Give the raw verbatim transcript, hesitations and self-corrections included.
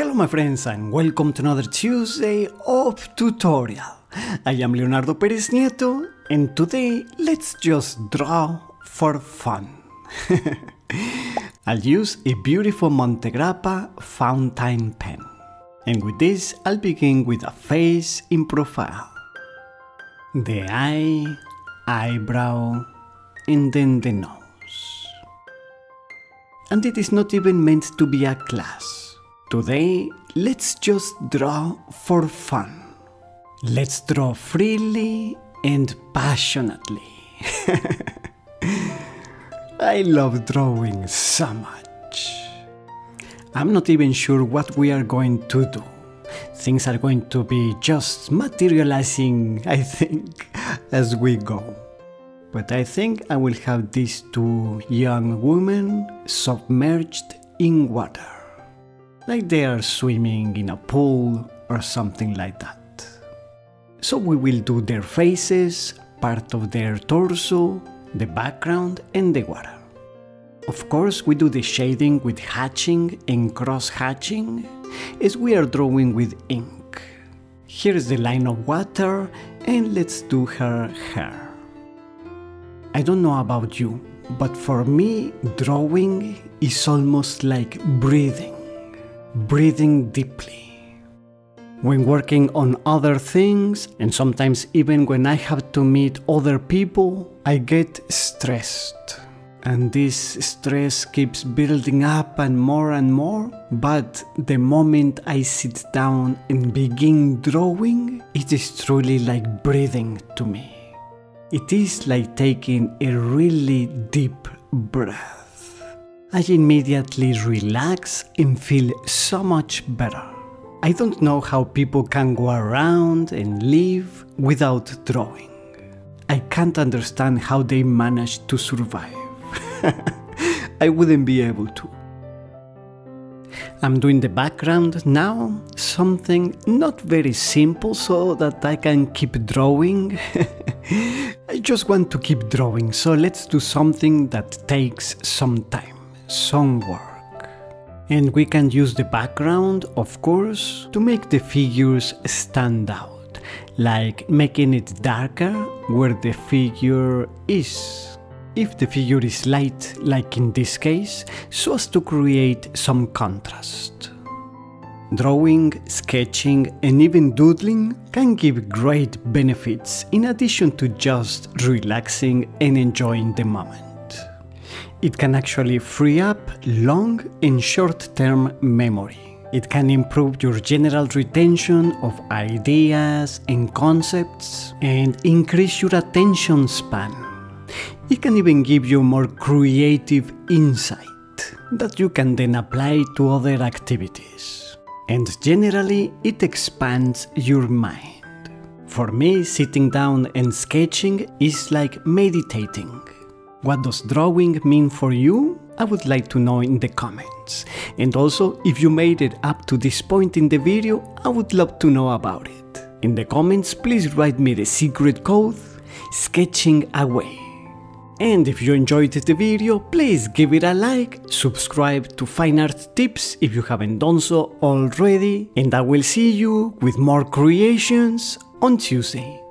Hello my friends and welcome to another Tuesday of tutorial. I am Leonardo Pereznieto and today let's just draw for fun. I'll use a beautiful Montegrappa fountain pen. And with this I'll begin with a face in profile. The eye, eyebrow and then the nose. And it is not even meant to be a class. Today, let's just draw for fun. Let's draw freely and passionately. I love drawing so much. I'm not even sure what we are going to do. Things are going to be just materializing, I think, as we go. But I think I will have these two young women submerged in water. Like they are swimming in a pool or something like that. So we will do their faces, part of their torso, the background and the water. Of course we do the shading with hatching and cross-hatching, as we are drawing with ink. Here's the line of water and let's do her hair. I don't know about you, but for me drawing is almost like breathing. Breathing deeply. When working on other things, and sometimes even when I have to meet other people, I get stressed. And this stress keeps building up and more and more, but the moment I sit down and begin drawing, it is truly like breathing to me. It is like taking a really deep breath. I immediately relax and feel so much better. I don't know how people can go around and live without drawing. I can't understand how they manage to survive. I wouldn't be able to. I'm doing the background now, something not very simple so that I can keep drawing. I just want to keep drawing, so let's do something that takes some time. Some work. And we can use the background, of course, to make the figures stand out, like making it darker where the figure is. If the figure is light, like in this case, so as to create some contrast. Drawing, sketching, and even doodling can give great benefits in addition to just relaxing and enjoying the moment. It can actually free up long and short-term memory. It can improve your general retention of ideas and concepts and increase your attention span. It can even give you more creative insight that you can then apply to other activities. And generally, it expands your mind. For me, sitting down and sketching is like meditating. What does drawing mean for you? I would like to know in the comments. And also, if you made it up to this point in the video, I would love to know about it. In the comments, please write me the secret code, sketching away. And if you enjoyed the video, please give it a like, subscribe to Fine Art Tips if you haven't done so already, and I will see you with more creations on Tuesday.